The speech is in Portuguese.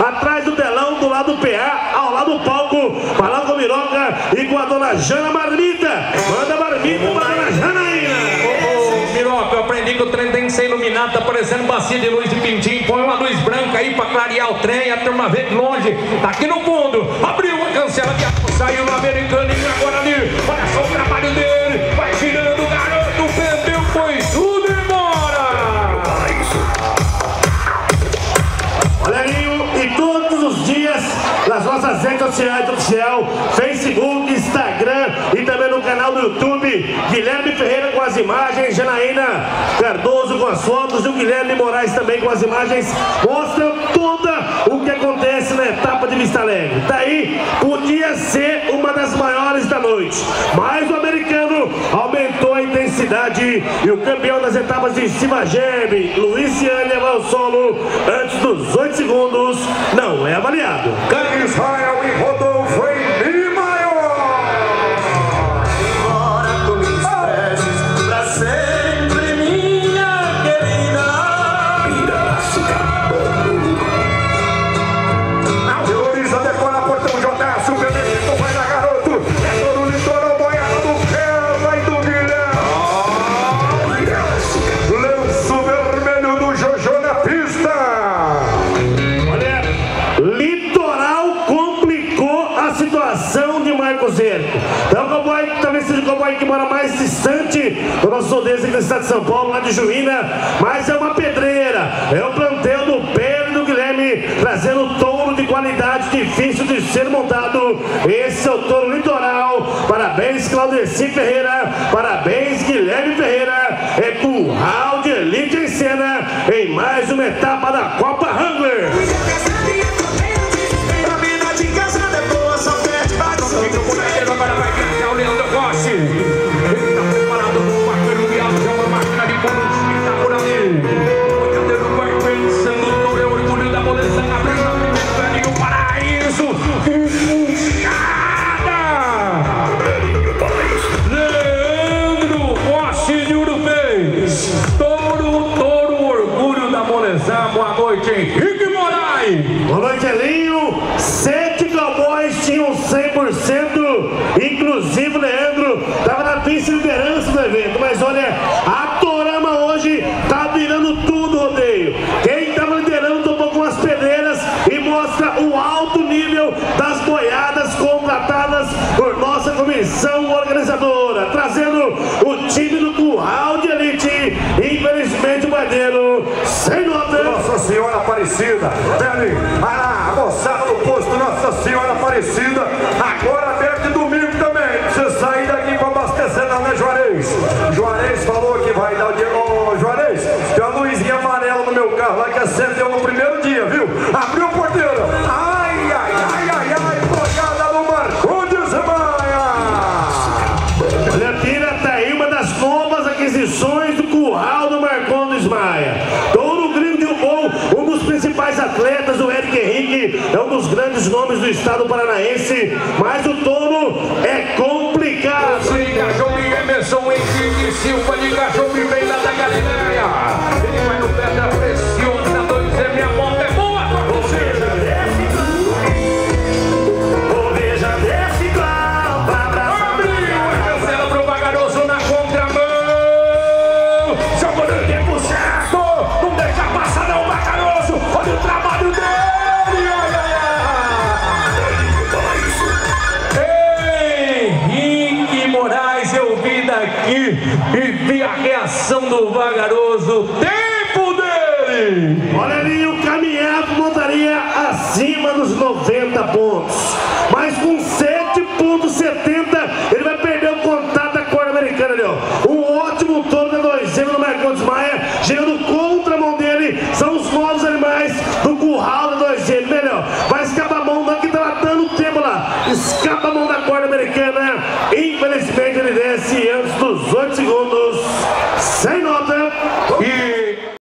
atrás do telão, do lado do PA, ao lado do palco, falando com o Miroca e com a dona Jana Marmita. Manda Marmita para a Janaína. Miroca, eu aprendi que o trem tem que ser iluminado, tá parecendo bacia de luz de pintinho. Põe uma luz branca aí para clarear o trem, a turma vê de longe, tá aqui no fundo. Abriu a cancela, que saiu no americano e agora ali, olha só o trabalho dele, vai girando o garoto, perdeu, foi tudo embora. Olha aí, e todos os dias nas nossas redes sociais, oficial, Facebook, Instagram e também no canal do YouTube, Guilherme Ferreira com as imagens, Janaína Cardoso com as fotos e o Guilherme Moraes também com as imagens, mostram toda o que acontece na etapa de Vista Alegre. Tá aí, podia ser uma das maiores da noite, mas o americano aumentou a intensidade e o campeão das etapas de Cimagem, Luiz Cianel, vai ao solo antes dos 8 segundos, não é avaliado. Quem Israel e rodou foi livre. Que mora mais distante do nosso rodeio do estado de São Paulo, lá de Juína, mas é uma pedreira, é o plantel do Pedro e do Guilherme, trazendo touro de qualidade, difícil de ser montado. Esse é o touro litoral. Parabéns, Claudeci Ferreira, parabéns, Guilherme Ferreira. É curral de elite em cena em mais uma etapa da Copa Wrangler. Angelinho, 7 cowboys tinham 100%, inclusive o Leandro estava na vice-liderança do evento, mas olha, a Torama hoje está virando tudo o rodeio. Quem estava liderando tomou com as pedreiras e mostra o alto nível das boiadas contratadas por nossa comissão organizadora, trazendo o time do curral de elite. Infelizmente o Bandeiro sem nota. Nossa Senhora Aparecida, velho, a moçada do posto Nossa Senhora Aparecida, agora aberto de domingo também, precisa sair daqui para abastecer lá, né, Juarez? Juarez falou que vai dar o dinheiro. Ô, Juarez, tem uma luzinha amarela no meu carro lá que acendeu no primeiro dia, viu? Abriu a porteira, ai, ai, ai, ai, ai, tocada no Marquinhos Maia. Olha, tira, tá aí uma das novas aquisições do curral do Marquinhos Maia. Principais atletas, o Eric Henrique é um dos grandes nomes do estado paranaense, mas o touro é complicado. Sim, Cachorrinho, Emerson, Henrique, Silva de Cachorrinho, vem lá da galeria. Ele vai no pé da pressiona, 2M, minha monta é boa. Rodeja, desce, igual. Rodeja, desce, igual. Pra abraçar. Abriu a cancela pro Bagaroso na contramão. Jogou no tempo certo, não deixa passar não, Bagaroso. Olha o trabalho dele! Olha! Henrique Moraes, eu vi daqui e vi a reação do Vagaroso. Tempo dele! Olha ali, o caminhado montaria acima dos 90 pontos. Mas com 7,70 ele vai perder o contato da corda americana ali, ó. Um ótimo touro da 2M do Marquinhos Maia, girando contra a mão dele. São os novos animais do curral da 2M. Melhor, vai escapar a mão, não, que tá matando o tempo lá. Escapa a mão da